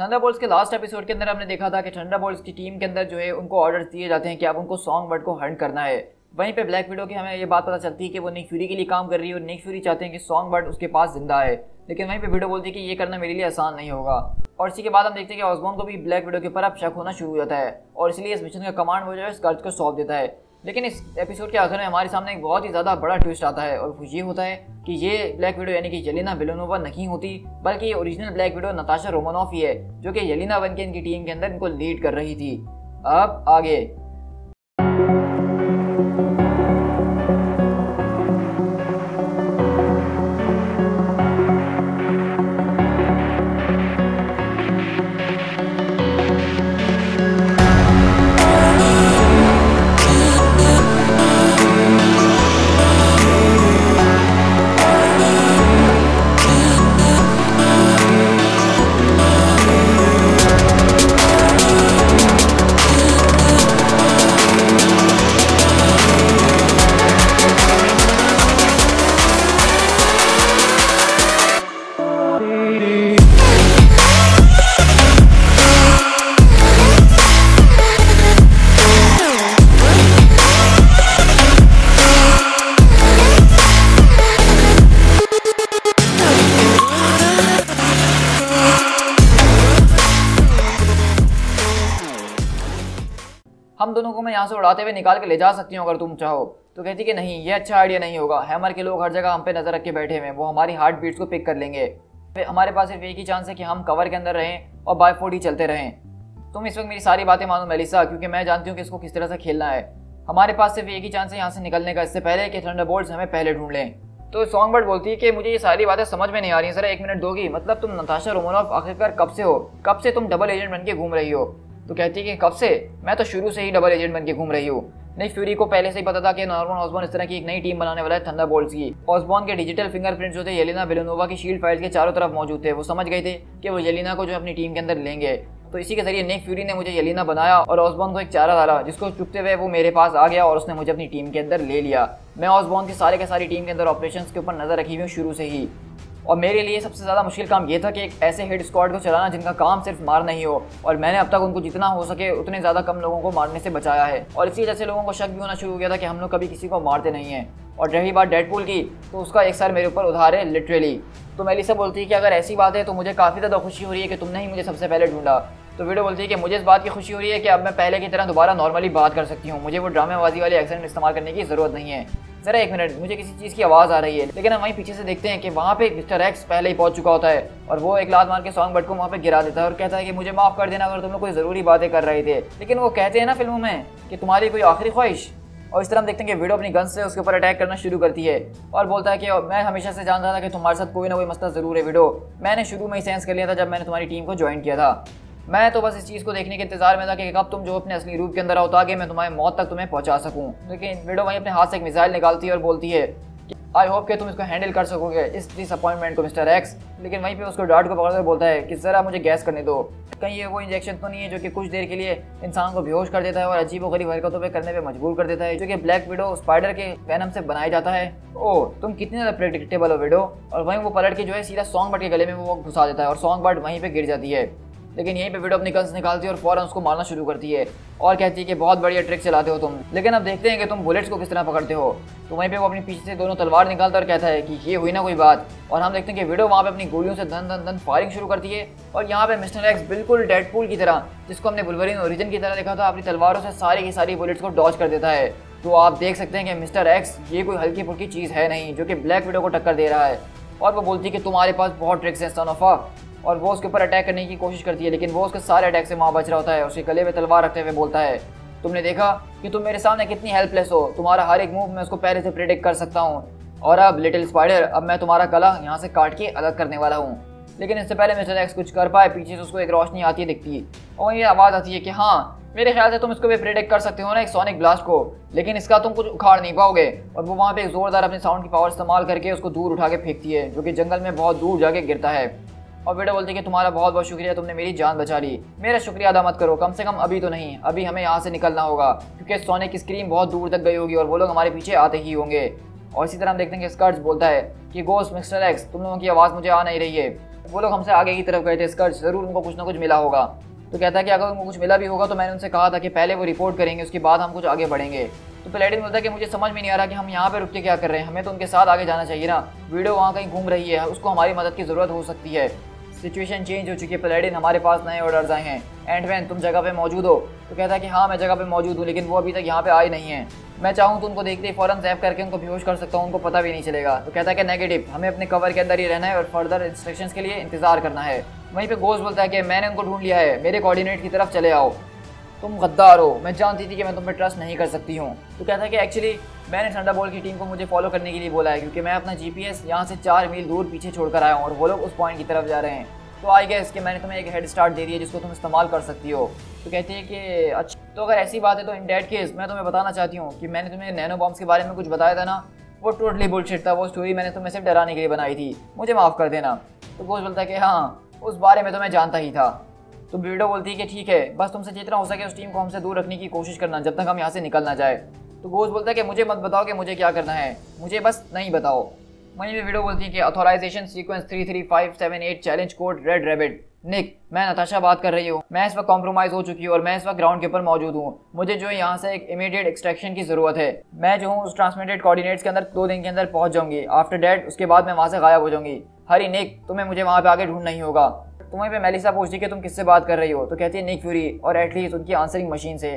Thunderbolts के last episode के अंदर हमने देखा था कि थंडरबोल्ट्स की टीम के अंदर जो है उनको ऑर्डर्स दिए जाते हैं कि अब उनको सॉन्गबर्ड को हंट करना है। वहीं पे ब्लैक विडो की हमें ये बात पता चलती है कि वो निक फ्यूरी के लिए काम कर रही है और निक फ्यूरी चाहते हैं कि सॉन्गबर्ड उसके पास जिंदा है, लेकिन वहीं पे विडो बोलती है कि ये करना मेरे लिए आसान नहीं होगा। और इसी के बाद हम देखते हैं कि ऑसबॉर्न को भी ब्लैक विडो के ऊपर अब शक होना शुरू हो जाता है और इसलिए इस मिशन का कमांड वो जो है स्कर्ज को सौंप देता है। लेकिन इस एपिसोड के आखिर में हमारे सामने एक बहुत ही ज़्यादा बड़ा ट्विस्ट आता है और वो ये होता है कि ये ब्लैक विडो यानी कि येलेना बेलोनोवा नहीं होती, बल्कि ये original black widow Natasha Romanoff ही है, जो कि येलेना बन के इनकी टीम के अंदर इनको लीड कर रही थी। अब आगे हम दोनों को मैं यहाँ से उड़ाते हुए निकाल के ले जा सकती हूँ अगर तुम चाहो। तो कहती कि नहीं, ये अच्छा आइडिया नहीं होगा, हैमर के लोग हर जगह हम पे नज़र रख के बैठे हुए हैं, वो हमारी हार्ट बीट्स को पिक कर लेंगे। हमारे पास सिर्फ एक ही चांस है कि हम कवर के अंदर रहें और बाय फोर्ड ही चलते रहें। तुम इस वक्त मेरी सारी बातें मानो मेलिसा, क्योंकि मैं जानती हूँ कि इसको किस तरह से खेलना है। हमारे पास सिर्फ एक ही चांस है यहाँ से निकलने का, इससे पहले कि थंडरबोल्ट्स हमें पहले ढूंढ लें। तो सॉन्गबर्ड बोलती है कि मुझे ये सारी बातें समझ में नहीं आ रही हैं, सर एक मिनट दोगी? मतलब तुम नताशा रोमानॉफ आखिरकार कब से हो, कब से तुम डबल एजेंट बन के घूम रही हो? तो कहती है कि कब से, मैं तो शुरू से ही डबल एजेंट बन के घूम रही हूँ। निक फ्यूरी को पहले से ही पता था कि नॉर्मन ऑसबॉर्न इस तरह की एक नई टीम बनाने वाला है थंडरबोल्ट्स की। ऑसबॉर्न के डिजिटल फिंगरप्रिंट्स जो थे येलेना बेलोनोवा की शील्ड फाइल्स के चारों तरफ मौजूद थे। वो समझ गए थे कि वो येलेना को जो अपनी टीम के अंदर लेंगे। तो इसी के जरिए निक फ्यूरी ने मुझे येलेना बनाया और ऑसबॉर्न को एक चारा डाला, जिसको चुपते हुए वो मेरे पास आ गया और उसने मुझे अपनी टीम के अंदर ले लिया। मैं ऑसबॉर्न की सारे के सारी टीम के अंदर ऑपरेशंस के ऊपर नजर रखी हुई हूँ शुरू से ही, और मेरे लिए सबसे ज़्यादा मुश्किल काम ये था कि एक ऐसे हेड स्क्वाड को चलाना जिनका काम सिर्फ मारना ही हो, और मैंने अब तक उनको जितना हो सके उतने ज़्यादा कम लोगों को मारने से बचाया है। और इसी वजह से लोगों को शक भी होना शुरू हो गया था कि हम लोग कभी किसी को मारते नहीं हैं। और रही बात डेडपूल की, तो उसका एक सर मेरे ऊपर उधार है लिटरली। तो मेलिसा बोलती है कि अगर ऐसी बात है तो मुझे काफ़ी ज़्यादा खुशी हो रही है कि तुमने ही मुझे सबसे पहले ढूंढा। तो विडो बोलती है कि मुझे इस बात की खुशी हो रही है कि अब मैं पहले की तरह दोबारा नॉर्मली बात कर सकती हूँ, मुझे वो ड्रामेबाजी वाले एक्सेंट इस्तेमाल करने की ज़रूरत नहीं है। ज़रा एक मिनट, मुझे किसी चीज़ की आवाज़ आ रही है। लेकिन हम वहीं पीछे से देखते हैं कि वहाँ पे मिस्टर एक्स पहले ही पहुँच चुका होता है और वो एक लात मार के सॉन्गबर्ड को वहाँ पे गिरा देता है और कहता है कि मुझे माफ़ कर देना अगर तुम लोग कोई ज़रूरी बातें कर रहे थे। लेकिन वो कहते हैं ना फिल्मों में कि तुम्हारी कोई आखिरी ख्वाहिश। और इस तरह हम देखते हैं कि विडो अपनी गन से उसके ऊपर अटैक करना शुरू करती है और बोलता है कि मैं हमेशा से जानता था कि तुम्हारे साथ कोई ना कोई मसला ज़रूर है विडो, मैंने शुरू में ही सेंस कर लिया था जब मैंने तुम्हारी टीम को ज्वाइन किया था। मैं तो बस इस चीज़ को देखने के इंतजार में था कि कब तुम जो अपने असली रूप के अंदर आओ ताकि मैं तुम्हारी मौत तक तुम्हें पहुंचा सकूं। लेकिन विडो वहीं अपने हाथ से एक मिसाइल निकालती है और बोलती है आई होप कि तुम इसको हैंडल कर सकोगे, इस डिसअपॉइंटमेंट को मिस्टर एक्स। लेकिन वहीं पे उसको डार्ट को पकड़कर बोलता है कि ज़रा मुझे गैस करने दो, कहीं ये वो इंजेक्शन तो नहीं है जो कि कुछ देर के लिए इंसान को बेहोश कर देता है और अजीबोगरीब हरकतों पे करने पे मजबूर कर देता है, जो कि ब्लैक विडो स्पाइडर के वेनम से बनाया जाता है। ओह, तुम कितने ज़्यादा प्रेडिक्टेबल हो विडो। और वहीं वो पलट के जो है सीधा सॉन्गबर्ड के गले में वो घुसा देता है और सॉन्गबर्ड वहीं पर गिर जाती है। लेकिन यहीं पे विडो अपनी गन्स निकालती है और फौरन उसको मारना शुरू करती है और कहती है कि बहुत बढ़िया ट्रिक चलाते हो तुम, लेकिन अब देखते हैं कि तुम बुलेट्स को किस तरह पकड़ते हो। तो वहीं पे वो अपने पीछे से दोनों तलवार निकालता है और कहता है कि ये हुई ना कोई बात। और हम देखते हैं कि विडो वहाँ पे अपनी गोलियों से धन धन धन फायरिंग शुरू करती है और यहाँ पे मिस्टर एक्स बिल्कुल डेडपूल की तरह, जिसको हमने वुल्वरीन ओरिजिन की तरह देखा था, अपनी तलवारों से सारी की सारी बुलेट्स को डॉज कर देता है। तो आप देख सकते हैं कि मिस्टर एक्स ये कोई हल्की फुल्की चीज़ है नहीं जो कि ब्लैक विडो को टक्कर दे रहा है। और वो बोलती है कि तुम्हारे पास बहुत ट्रिक्स हैं सन ऑफ अ, और वो उसके ऊपर अटैक करने की कोशिश करती है, लेकिन वो उसके सारे अटैक से वहाँ बच रहा होता है। उसके गले में तलवार रखते हुए बोलता है तुमने देखा कि तुम मेरे सामने कितनी हेल्पलेस हो, तुम्हारा हर एक मूव मैं उसको पहले से प्रेडिक्ट कर सकता हूँ, और अब लिटिल स्पाइडर अब मैं तुम्हारा गला यहाँ से काट के अलग करने वाला हूँ। लेकिन इससे पहले मिस्टर एक्स कुछ कर पाए, पीछे से उसको एक रोशनी आती है दिखती है और ये आवाज़ आती है कि हाँ मेरे ख्याल से तुम इसको भी प्रेडिक्ट कर सकते हो ना, एक सोनिक ब्लास्ट को, लेकिन इसका तुम कुछ उखाड़ नहीं पाओगे। और वो वहाँ पर एक ज़ोरदार अपने साउंड की पावर इस्तेमाल करके उसको दूर उठा के फेंकती है, जो कि जंगल में बहुत दूर जाके गिरता है। और बेटा बोलते हैं कि तुम्हारा बहुत बहुत शुक्रिया, तुमने मेरी जान बचा ली, मेरा शुक्रिया अदा मत करो, कम से कम अभी तो नहीं, अभी हमें यहाँ से निकलना होगा क्योंकि सोने की स्क्रीन बहुत दूर तक गई होगी और वो लोग हमारे पीछे आते ही होंगे। और इसी तरह हम देखते हैं कि स्कर्ट्स बोलता है कि गोस्ट मिस्टर एक्स तुम लोगों की आवाज़ मुझे आ नहीं रही है। वो लोग हमसे आगे की तरफ गए थे, इसका जरूर उनको कुछ ना कुछ मिला होगा। तो कहता है कि अगर उनको कुछ मिला भी होगा तो मैंने उनसे कहा था कि पहले वो रिपोर्ट करेंगे, उसके बाद हम कुछ आगे बढ़ेंगे। तो पैलेडिन बोलता है कि मुझे समझ में नहीं आ रहा कि हम यहाँ पर रुक के क्या कर रहे हैं, हमें तो उनके साथ आगे जाना चाहिए ना। वीडियो वहाँ कहीं घूम रही है, उसको हमारी मदद की ज़रूरत हो सकती है, सिचुएशन चेंज हो चुकी है। पैलेडिन, हमारे पास नए ऑर्डर्स आए हैं, एंटमैन तुम जगह पे मौजूद हो? तो कहता है कि हाँ मैं जगह पे मौजूद हूँ, लेकिन वो अभी तक यहाँ पे आए नहीं है। मैं चाहूँ तो उनको देखते ही फ़ौरन सैफ करके उनको बेहोश कर सकता हूँ, उनको पता भी नहीं चलेगा। तो कहता है कि नेगेटिव, हमें अपने कवर के अंदर ही रहना है और फर्दर इंस्ट्रक्शंस के लिए इंतजार करना है। वहीं पर घोस्ट बोलता है कि मैंने उनको ढूंढ लिया है, मेरे कोऑर्डिनेट की तरफ चले आओ। तुम गद्दार हो, मैं जानती थी कि मैं तुम पर ट्रस्ट नहीं कर सकती हूँ। तो कहता है कि एक्चुअली मैंने थंडरबोल्ट की टीम को मुझे फॉलो करने के लिए बोला है, क्योंकि मैं अपना GPS यहाँ से 4 मील दूर पीछे छोड़कर आया हूँ और वो लोग उस पॉइंट की तरफ जा रहे हैं। तो आई गेस कि मैंने तुम्हें एक हेड स्टार्ट दे दी है जिसको तुम इस्तेमाल कर सकती हो। तो कहती है कि अच्छा, तो अगर ऐसी बात है तो इन डेट केस मैं तुम्हें बताना चाहती हूँ कि मैंने तुम्हें नैनो बॉम्ब्स के बारे में कुछ बताया था ना, वो टोटली बुलशिट था। वो स्टोरी मैंने तुम्हें सिर्फ डराने के लिए बनाई थी, मुझे माफ़ कर देना। तो घोस्ट बोलता है कि हाँ, उस बारे में तो मैं जानता ही था। तो वीडियो बोलती है कि ठीक है, बस तुमसे जितना हो सके उस टीम को हमसे दूर रखने की कोशिश करना जब तक हम यहाँ से निकल ना जाए। तो घोस्ट बोलता है कि मुझे मत बताओ कि मुझे क्या करना है, मुझे बस नहीं बताओ। वहीं पर वीडियो बोलती है कि authorization sequence 33578 challenge code red rabbit. Nick, मैं नताशा बात कर रही हूँ, मैं इस वक्त कॉम्प्रोमाइज़ हो चुकी हूँ और मैं इस वक्त ग्राउंड के ऊपर मौजूद हूँ। मुझे जो यहाँ से एक इमीडिएट एक्सट्रैक्शन की ज़रूरत है। मैं जो हूँ उस ट्रांसमिटेड कोऑर्डिनेट्स के अंदर 2 दिन के अंदर पहुँच जाऊँगी। आफ्टर डैट उसके बाद मैं वहाँ से गायब हो जाऊँगी। हरी निक, तुम्हें मुझे वहाँ पर आगे ढूंढ नहीं होगा। तुम्हें पे मेलिसा पूछती कि तुम किससे बात कर रही हो? तो कहती है निक फ्यूरी, और एटलीस्ट उनकी आंसरिंग मशीन से।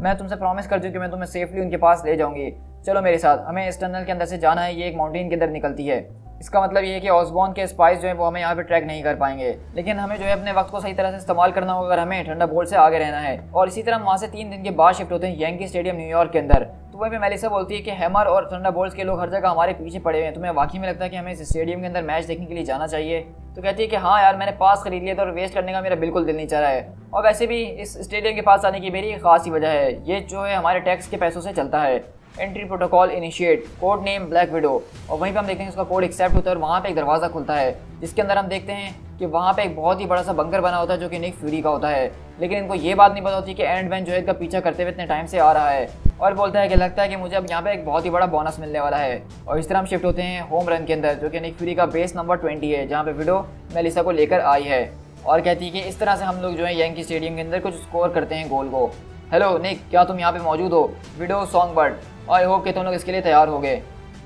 मैं तुमसे प्रॉमिस कर दूँ कि मैं तुम्हें सेफली उनके पास ले जाऊंगी। चलो मेरे साथ, हमें इस टनल के अंदर से जाना है, ये एक माउंटेन के अंदर निकलती है। इसका मतलब ये है कि ऑसबॉर्न के स्पाइस जो है वो हमें यहाँ पे ट्रैक नहीं कर पाएंगे, लेकिन हमें जो है अपने वक्त को सही तरह से इस्तेमाल करना होगा अगर हमें थंडरबोल्ट से आगे रहना है। और इसी तरह वहाँ से 3 दिन के बाद शिफ्ट होते हैं यैंकी स्टेडियम न्यूयॉर्क के अंदर। तो वहीं पे मेलिसा बोलती है कि हैमर और थंडरबोल्ट्स के लोग हर जगह हमारे पीछे पड़े हुए हैं। तुम्हें वाकई में लगता है कि हमें इस स्टेडियम के अंदर मैच देखने के लिए जाना चाहिए? तो कहती है कि हाँ यार, मैंने पास खरीद लिया था और वेस्ट करने का मेरा बिल्कुल दिल नहीं चाह रहा है। और वैसे भी इस स्टेडियम के पास आने की मेरी एक खास ही वजह है, ये जो है हमारे टैक्स के पैसों से चलता है। Entry protocol initiate, code name black widow. और वहीं पे हम देखते हैं इसका कोड एक्सेप्ट होता है और वहाँ पे एक दरवाज़ा खुलता है, जिसके अंदर हम देखते हैं कि वहाँ पे एक बहुत ही बड़ा सा बंकर बना होता है जो कि निक फ्यूरी का होता है। लेकिन इनको ये बात नहीं पता होती कि एंटमैन जो है इसका पीछा करते हुए इतने टाइम से आ रहा है और बोलता है कि लगता है कि मुझे अब यहाँ पे एक बहुत ही बड़ा बोनस मिलने वाला है। और इस तरह हम शिफ्ट होते हैं होम रन के अंदर, जो कि निक फ्यूरी का बेस नंबर 20 है, जहाँ पे विडो मेलिसा को लेकर आई है और कहती है कि इस तरह से हम लोग जो है यैंकी स्टेडियम के अंदर कुछ स्कोर करते हैं गोल को। हेलो निक, क्या तुम यहाँ पे मौजूद हो? विडो सॉन्गबर्ड, आई होप कि तुम लोग इसके लिए तैयार हो गए।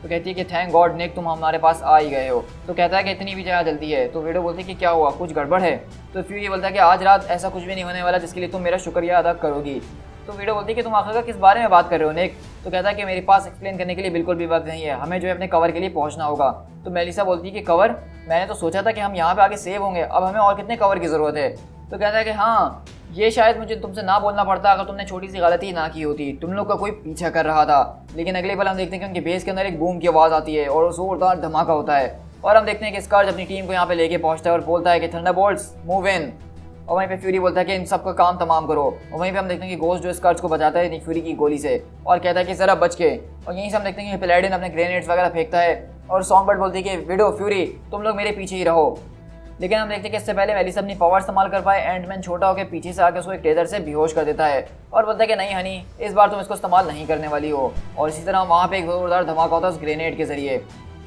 तो कहती है कि थैंक गॉड निक, तुम हमारे पास आ ही गए हो। तो कहता है कि इतनी भी ज़्यादा जल्दी है। तो विडो बोलती है कि क्या हुआ, कुछ गड़बड़ है? तो फ्यूरी ये बोलता है कि आज रात ऐसा कुछ भी नहीं होने वाला जिसके लिए तुम मेरा शुक्रिया अदा करोगी। तो विडो बोलती है कि तुम आखिरकार किस बारे में बात कर रहे हो निक? तो कहता है कि मेरे पास एक्सप्लेन करने के लिए बिल्कुल भी वक्त नहीं है, हमें जो है अपने कवर के लिए पहुँचना होगा। तो मेलिसा बोलती है कि कवर? मैंने तो सोचा था कि हम यहाँ पर आगे सेव होंगे, अब हमें और कितने कवर की ज़रूरत है? तो कहता है कि हाँ, ये शायद मुझे तुमसे ना बोलना पड़ता अगर तुमने छोटी सी गलती ना की होती। तुम लोग का कोई पीछा कर रहा था। लेकिन अगले पल हम देखते हैं कि उनके बेस के अंदर एक बूम की आवाज़ आती है और जोरदार धमाका होता है और हम देखते हैं कि स्कॉर्ज अपनी टीम को यहाँ पे लेके पहुँचता है और बोलता है कि थंडरबोल्ट्स मूव इन। और वहीं पे फ्यूरी बोलता है कि इन सब का काम तमाम करो। और वहीं पे हम देखते हैं कि घोस्ट जो स्कॉर्ज को बचाता है निक फ्यूरी की गोली से और कहता है कि ज़रा बच के। और यहीं से हम देखते हैं कि पैलेडिन अपने ग्रेनेड्स वगैरह फेंकता है और सॉन्गबर्ड बोलती है कि विडो फ्यूरी तुम लोग मेरे पीछे ही रहो। लेकिन हम देखते हैं कि इससे पहले मेलिसा अपनी पावर इस्तेमाल कर पाए, एंटमैन छोटा होकर पीछे से आकर उसको एक टेजर से बेहोश कर देता है और बोलता है कि नहीं हनी, इस बार तुम इसको इस्तेमाल नहीं करने वाली हो। और इसी तरह वहाँ पे एक जोरदार धमाका होता है उस ग्रेनेड के जरिए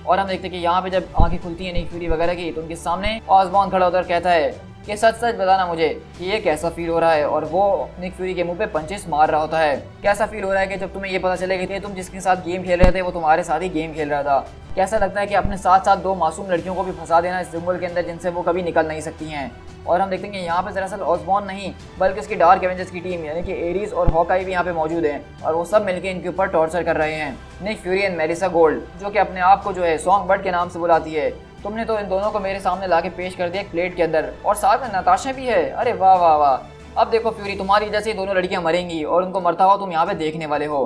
और हम देखते हैं कि यहाँ पे जब आँखें खुलती हैं निक फ्यूरी वगैरह की तो उनके सामने ऑसबॉर्न खड़ा होता है और कहता है कि सच सच बताना मुझे कि ये कैसा फील हो रहा है। और वो निक फ्यूरी के मुंह पे पंचेस मार रहा होता है। कैसा फील हो रहा है कि जब तुम्हें ये पता चलेगा कि तुम जिसके साथ गेम खेल रहे थे वो तुम्हारे साथ ही गेम खेल रहा था। कैसा लगता है कि अपने साथ साथ 2 मासूम लड़कियों को भी फंसा देना इस जंगल के अंदर जिनसे वो कभी निकल नहीं सकती हैं। और हम देखते हैं कि यहाँ पर दरअसल ऑसबॉर्न नहीं बल्कि उसकी डार्क एवेंजर्स की टीम यानी कि एरीज और हॉकाई भी यहाँ पे मौजूद हैं और वो सब मिलकर इनके ऊपर टॉर्चर कर रहे हैं। Nick Fury and Melissa Gold, जो कि अपने आप को जो है सॉन्गबर्ड के नाम से बुलाती है, तुमने तो इन दोनों को मेरे सामने लाके पेश कर दिया एक प्लेट के अंदर और साथ में नताशा भी है। अरे वाह वाह वाह, अब देखो फ्यूरी, तुम्हारी वजह से दोनों लड़कियां मरेंगी और उनको मरता हुआ तुम यहाँ पे देखने वाले हो।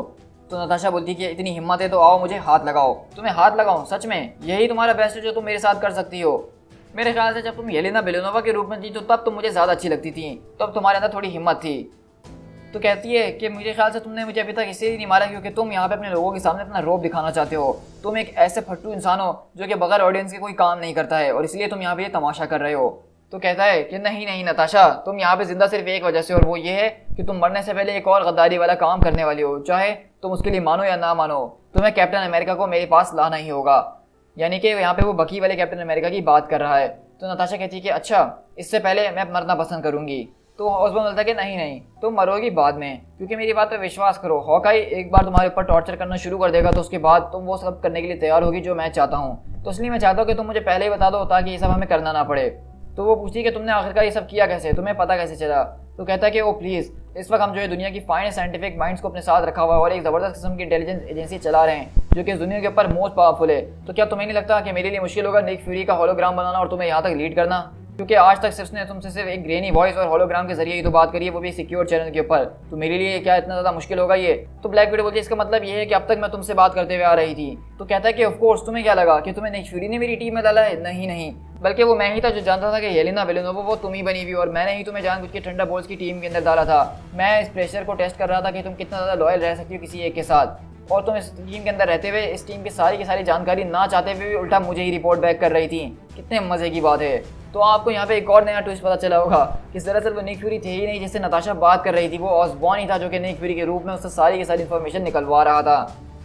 तो नताशा बोलती है कि इतनी हिम्मत है तो आओ मुझे हाथ लगाओ। तुम्हें हाथ लगाऊं? सच में यही तुम्हारा बेस्ट है जो तुम मेरे साथ कर सकती हो? मेरे ख्याल से जब तुम येलेना बेलोनोवा के रूप में थी तो तब तुम मुझे ज़्यादा अच्छी लगती थी, तब तुम्हारे अंदर थोड़ी हिम्मत थी। तो कहती है कि मेरे ख्याल से तुमने मुझे अभी तक इसीलिए नहीं मारा क्योंकि तुम यहाँ पे अपने लोगों के सामने अपना रौब दिखाना चाहते हो। तुम एक ऐसे फट्टू इंसान हो जो कि बगैर ऑडियंस के कोई काम नहीं करता है और इसलिए तुम यहाँ पे ये तमाशा कर रहे हो। तो कहता है कि नहीं नहीं नताशा, तुम यहाँ पे जिंदा सिर्फ एक वजह से, और वो ये है कि तुम मरने से पहले एक और गद्दारी वाला काम करने वाली हो। चाहे तुम उसके लिए मानो या ना मानो, तुम्हें कैप्टन अमेरिका को मेरे पास लाना ही होगा। यानी कि यहाँ पे वो बकी वाले कैप्टन अमेरिका की बात कर रहा है। तो नताशा कहती है कि अच्छा इससे पहले मैं मरना पसंद करूंगी। तो ऑसबॉर्न बोलता है कि नहीं नहीं तुम मरोगी बाद में, क्योंकि मेरी बात पर विश्वास करो, हॉकाई एक बार तुम्हारे ऊपर टॉर्चर करना शुरू कर देगा तो उसके बाद तुम वो सब करने के लिए तैयार होगी जो मैं चाहता हूँ। तो इसलिए मैं चाहता हूँ कि तुम मुझे पहले ही बता दो ताकि ये सब हमें करना ना पड़े। तो वो पूछती है कि तुमने आखिरकार ये सब किया कैसे, तुम्हें पता कैसे चला? तो कहता है कि ओ प्लीज़, इस वक्त हम जो है दुनिया की फाइन साइंटिफिक माइंड्स को अपने साथ रखा हुआ है और एक ज़बरदस्त किस्म की इंटेलिजेंस एजेंसी चला रहे हैं जो कि इस दुनिया के ऊपर मोस्ट पावरफुल है। तो क्या तुम्हें नहीं लगता कि मेरे लिए मुश्किल होगा निक फ्यूरी का होलोग्राम बनाना और तुम्हें यहाँ तक लीड करना, क्योंकि आज तक सिर्फ ने तुमसे सिर्फ एक ग्रेनी वॉइस और होलोग्राम के जरिए ही तो बात करी है, वो भी सिक्योर चैनल के ऊपर। तो मेरे लिए क्या इतना ज़्यादा मुश्किल होगा ये? तो ब्लैक विडो बोलती है इसका मतलब ये है कि अब तक मैं तुमसे बात करते हुए आ रही थी। तो कहता है कि ऑफकोर्स तुम्हें क्या लगा कि तुम्हें निक फ्यूरी ने मेरी टीम में डाला है? नहीं नहीं, बल्कि वो मैं ही था जो जानता था कि येलेना बेलोवा वो तुम ही बनी हुई और मैंने ही तुम्हें जानबूझ के थंडरबोल्ट्स की टीम के अंदर डाला था। मैं इस प्रेशर को टेस्ट कर रहा था कि तुम कितना ज़्यादा लॉयल रह सकती हो किसी एक के साथ, और तुम इस टीम के अंदर रहते हुए इस टीम की सारी जानकारी ना चाहते हुए भी उल्टा मुझे ही रिपोर्ट बैक कर रही थी। कितने मज़े की बात है। तो आपको यहाँ पे एक और नया ट्विस्ट पता चला होगा कि दरअसल वो निक फ्यूरी थे ही नहीं जिससे नताशा बात कर रही थी, वो ऑसबॉर्न ही था जो कि निक फ्यूरी के रूप में उससे सारी की सारी इन्फॉर्मेशन निकलवा रहा था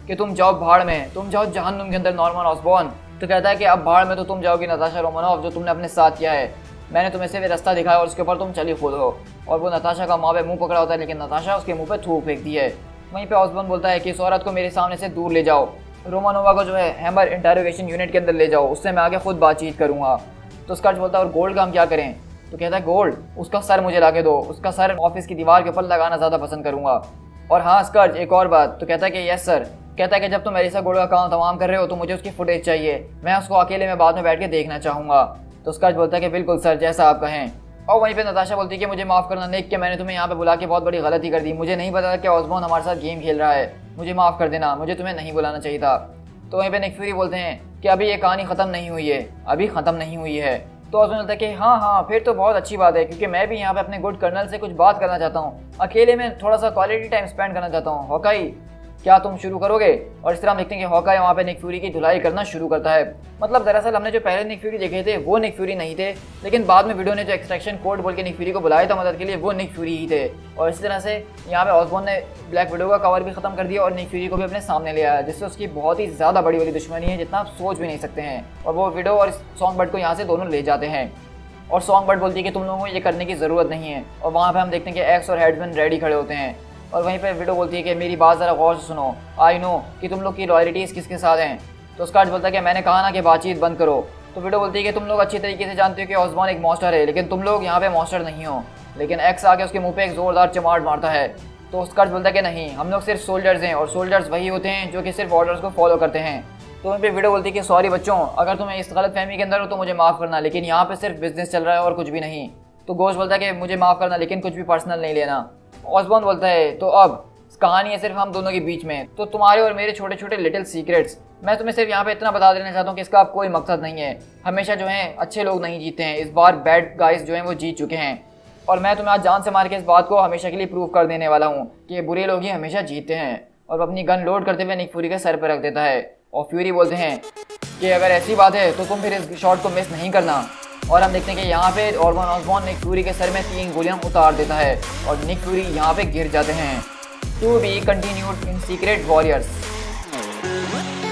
कि तुम जाओ भाड़ में, तुम जाओ जहन्नुम के अंदर नॉर्मन ऑसबॉर्न। तो कहता है कि अब भाड़ में तो तुम जाओगी नताशा रोमानॉफ, जो तुमने अपने साथ किया है, मैंने तुम्हें सिर्फ रास्ता दिखाया और उसके ऊपर तुम चली खोलो। और वो नताशा का माँ पे मुंह पकड़ा होता है लेकिन नताशा उसके मुंह पे थूक फेंकती है। वहीं पे ऑसबॉर्न बोलता है कि इस औरत को मेरे सामने से दूर ले जाओ, रोमानोवा को जो है हैमर इंटरोगेशन यूनिट के अंदर ले जाओ, उससे मैं आगे खुद बातचीत करूँगा। तो स्कर्च बोलता है और गोल्ड का हम क्या करें? तो कहता है गोल्ड उसका सर मुझे ला के दो, उसका सर ऑफिस की दीवार के ऊपर लगाना ज़्यादा पसंद करूँगा। और हाँ स्कर्च एक और बात। तो कहता है कि यस सर। कहता है कि जब तुम मेरे गोल्ड का काम तमाम कर रहे हो तो मुझे उसकी फुटेज चाहिए, मैं उसको अकेले में बाद में बैठ के देखना चाहूँगा। तो स्कर्च बोलता है कि बिल्कुल सर, जैसा आप कहें। और वहीं पे नताशा बोलती है कि मुझे माफ़ करना निक, कि मैंने तुम्हें यहाँ पे बुला के बहुत बड़ी गलती कर दी, मुझे नहीं पता कि ऑसबॉर्न हमारे साथ गेम खेल रहा है, मुझे माफ़ कर देना, मुझे तुम्हें नहीं बुलाना चाहिए था। तो वहीं पर निक फ्यूरी बोलते हैं कि अभी ये कहानी ख़त्म नहीं हुई है, अभी ख़त्म नहीं हुई है। तो ऑसबॉर्न बोलता है कि हाँ हाँ फिर तो बहुत अच्छी बात है, क्योंकि मैं भी यहाँ पर अपने गुड कर्नल से कुछ बात करना चाहता हूँ, अकेले में थोड़ा सा क्वालिटी टाइम स्पेंड करना चाहता हूँ। हॉकाई क्या तुम शुरू करोगे? और इस तरह हम देखते हैं कि हॉकाई वहाँ पे निक फ्यूरी की धुलाई करना शुरू करता है। मतलब दरअसल हमने जो पहले निक फ्यूरी देखे थे वो निक फ्यूरी नहीं थे, लेकिन बाद में वीडियो ने जो एक्सट्रैक्शन कोड बोल के निक फ्यूरी को बुलाया था मदद के लिए वो निक फ्यूरी ही थे। और इसी तरह से यहाँ पे ऑसबॉर्न ने ब्लैक विडो का कवर भी खत्म कर दिया और निक फ्यूरी को भी अपने सामने ले आया, जिससे उसकी बहुत ही ज़्यादा बड़ी वाली दुश्मनी है जितना आप सोच भी नहीं सकते हैं। और वो विडो और सॉन्गबर्ड को यहाँ से दोनों ले जाते हैं और सॉन्गबर्ड बोलती है कि तुम लोगों को ये करने की ज़रूरत नहीं है। और वहाँ पर हम देखते हैं कि एक्स और हेडमैन रेडी खड़े होते हैं और वहीं पे विडो बोलती है कि मेरी बात ज़रा गौर से सुनो, आई नो कि तुम लोग की लॉयल्टीज़ किसके साथ हैं। तो स्कॉर्च बोलता है कि मैंने कहा ना कि बातचीत बंद करो। तो विडो बोलती है कि तुम लोग अच्छी तरीके से जानते हो कि ऑसबॉर्न एक मॉन्स्टर है, लेकिन तुम लोग यहाँ पे मॉन्स्टर नहीं हो। लेकिन एक्स आके उसके मुँह पे एक ज़ोरदार चमाट मारता है। तो स्कॉर्च बोलता है कि नहीं, हम लोग सिर्फ सोल्जर्स हैं और सोल्जर्स वही होते हैं जो कि सिर्फ ऑर्डर्स को फॉलो करते हैं। तो वहीं पर विडो बोलती है कि सॉरी बच्चों, अगर तुम्हें इस गलतफहमी के अंदर हो तो मुझे माफ़ करना, लेकिन यहाँ पर सिर्फ बिजनेस चल रहा है और कुछ भी नहीं। तो घोष बोलता है कि मुझे माफ़ करना, लेकिन कुछ भी पर्सनल नहीं लेना। ऑसबॉर्न बोलता है तो अब कहानी है सिर्फ हम दोनों के बीच में, तो तुम्हारे और मेरे छोटे छोटे लिटिल सीक्रेट्स, मैं तुम्हें सिर्फ यहाँ पे इतना बता देना चाहता हूँ कि इसका अब कोई मकसद नहीं है। हमेशा जो है अच्छे लोग नहीं जीते हैं, इस बार बैड गाइस जो हैं वो जीत चुके हैं। और मैं तुम्हें आज जान से मार के इस बात को हमेशा के लिए प्रूव कर देने वाला हूँ कि बुरे लोग ही हमेशा जीतते हैं। और अपनी गन लोड करते हुए निक फ्यूरी के सर पर रख देता है और फ्यूरी बोलते हैं कि अगर ऐसी बात है तो तुम फिर इस शॉट को मिस नहीं करना। और हम देखते हैं कि यहाँ पे नॉर्मन ऑसबॉर्न निक फ्यूरी के सर में 3 गोलियाँ उतार देता है और निक फ्यूरी यहाँ पे गिर जाते हैं। To be continued in secret warriors.